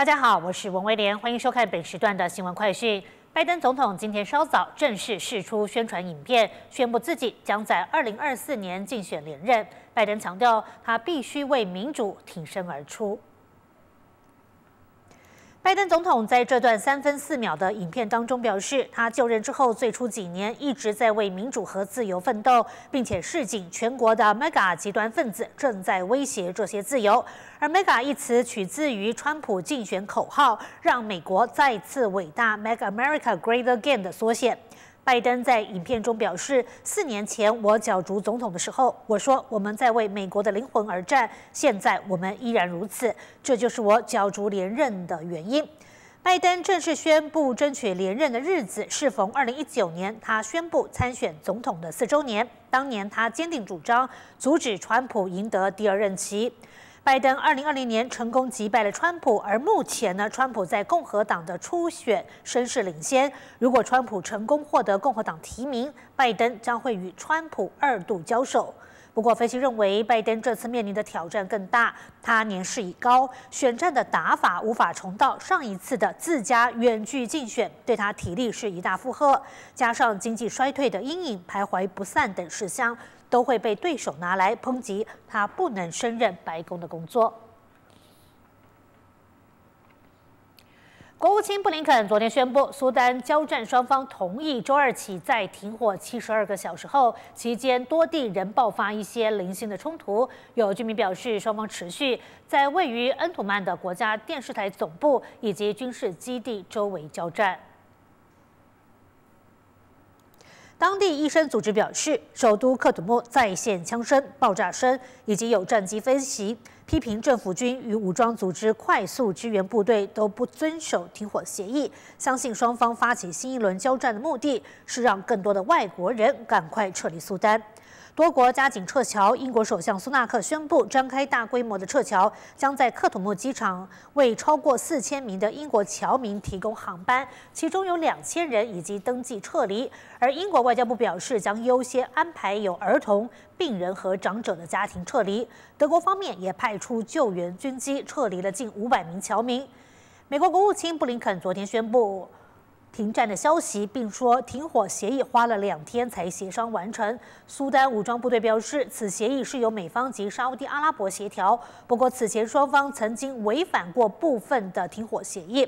大家好，我是文威廉，欢迎收看本时段的新闻快讯。拜登总统今天稍早正式释出宣传影片，宣布自己将在2024年竞选连任。拜登强调，他必须为民主挺身而出。 拜登总统在这段3分4秒的影片当中表示，他就任之后最初几年一直在为民主和自由奋斗，并且示警全国的 MEGA 极端分子正在威胁这些自由。而 MEGA 一词取自于川普竞选口号“让美国再次伟大 ”（Make America Great Again） 的缩写。 拜登在影片中表示，4年前我角逐总统的时候，我说我们在为美国的灵魂而战，现在我们依然如此，这就是我角逐连任的原因。拜登正式宣布争取连任的日子适逢2019年，他宣布参选总统的4周年。当年他坚定主张阻止川普赢得第二任期。 拜登2020年成功击败了川普，而目前呢，川普在共和党的初选声势领先。如果川普成功获得共和党提名，拜登将会与川普2度交手。不过，分析认为，拜登这次面临的挑战更大，他年事已高，选战的打法无法重蹈上一次的自家远距竞选，对他体力是一大负荷。加上经济衰退的阴影、徘徊不散等事项。 都会被对手拿来抨击，他不能胜任白宫的工作。国务卿布林肯昨天宣布，苏丹交战双方同意周二起再停火72个小时后，期间多地仍爆发一些零星的冲突。有居民表示，双方持续在位于恩图曼的国家电视台总部以及军事基地周围交战。 当地医生组织表示，首都克土木再现枪声、爆炸声，以及有战机飞行，批评政府军与武装组织快速支援部队都不遵守停火协议。相信双方发起新一轮交战的目的是让更多的外国人赶快撤离苏丹。多国加紧撤侨，英国首相苏纳克宣布展开大规模的撤侨，将在克土木机场为超过4000名的英国侨民提供航班，其中有2000人已经登记撤离，而英国外交部表示，将优先安排有儿童、病人和长者的家庭撤离。德国方面也派出救援军机，撤离了近500名侨民。美国国务卿布林肯昨天宣布停战的消息，并说停火协议花了2天才协商完成。苏丹武装部队表示，此协议是由美方及沙烏地阿拉伯协调，不过此前双方曾经违反过部分的停火协议。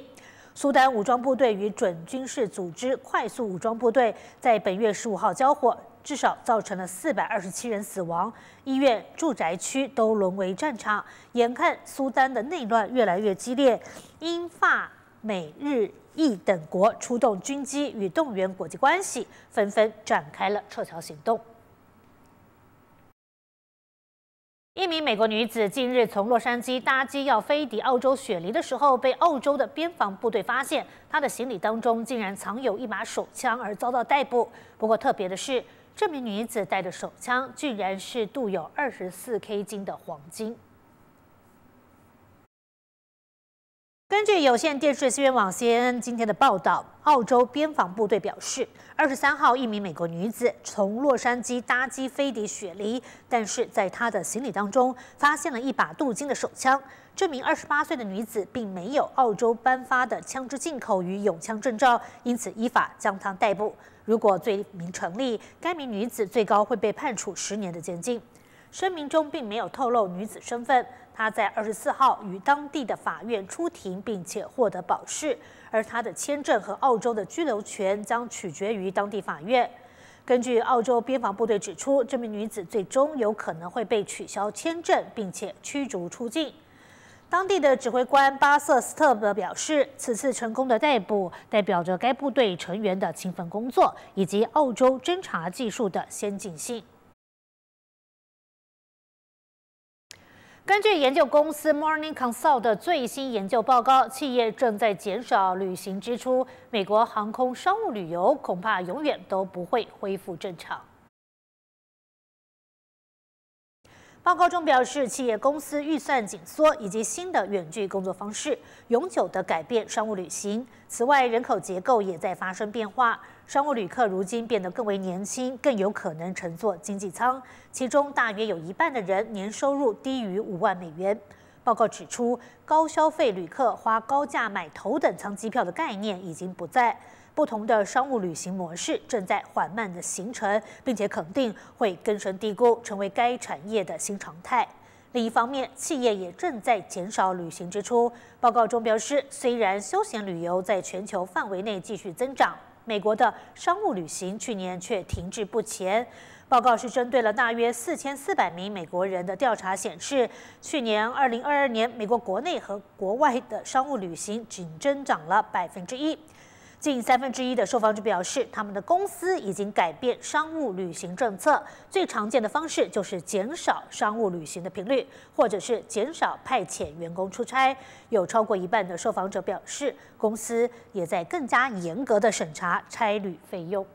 苏丹武装部队与准军事组织快速武装部队在本月15号交火，至少造成了427人死亡，医院、住宅区都沦为战场。眼看苏丹的内乱越来越激烈，英、法、美、日、意等国出动军机与动员国际关系，纷纷展开了撤侨行动。 一名美国女子近日从洛杉矶搭机要飞抵澳洲雪梨的时候，被澳洲的边防部队发现她的行李当中竟然藏有一把手枪，而遭到逮捕。不过特别的是，这名女子带的手枪居然是镀有24K金的黄金。 根据有线电视新闻网 CNN 今天的报道，澳洲边防部队表示，23号一名美国女子从洛杉矶搭机飞抵雪梨，但是在她的行李当中发现了一把镀金的手枪。这名28岁的女子并没有澳洲颁发的枪支进口与有枪证照，因此依法将她逮捕。如果罪名成立，该名女子最高会被判处10年的监禁。 声明中并没有透露女子身份，她在24号于当地的法院出庭，并且获得保释，而她的签证和澳洲的居留权将取决于当地法院。根据澳洲边防部队指出，这名女子最终有可能会被取消签证，并且驱逐出境。当地的指挥官巴瑟斯特表示，此次成功的逮捕代表着该部队成员的勤奋工作以及澳洲侦查技术的先进性。 根据研究公司 Morning Consult 的最新研究报告，企业正在减少旅行支出，美国航空商务旅游恐怕永远都不会恢复正常。报告中表示，企业公司预算紧缩以及新的远距工作方式，永久地改变商务旅行。此外，人口结构也在发生变化。 商务旅客如今变得更为年轻，更有可能乘坐经济舱，其中大约有一半的人年收入低于5万美元。报告指出，高消费旅客花高价买头等舱机票的概念已经不在，不同的商务旅行模式正在缓慢的形成，并且肯定会根深蒂固，成为该产业的新常态。 另一方面，企业也正在减少旅行支出。报告中表示，虽然休闲旅游在全球范围内继续增长，美国的商务旅行去年却停滞不前。报告是针对了大约4400名美国人的调查显示，去年2022年，美国国内和国外的商务旅行仅增长了1%。 近1/3的受访者表示，他们的公司已经改变商务旅行政策。最常见的方式就是减少商务旅行的频率，或者是减少派遣员工出差。有超过1半的受访者表示，公司也在更加严格的审查差旅费用。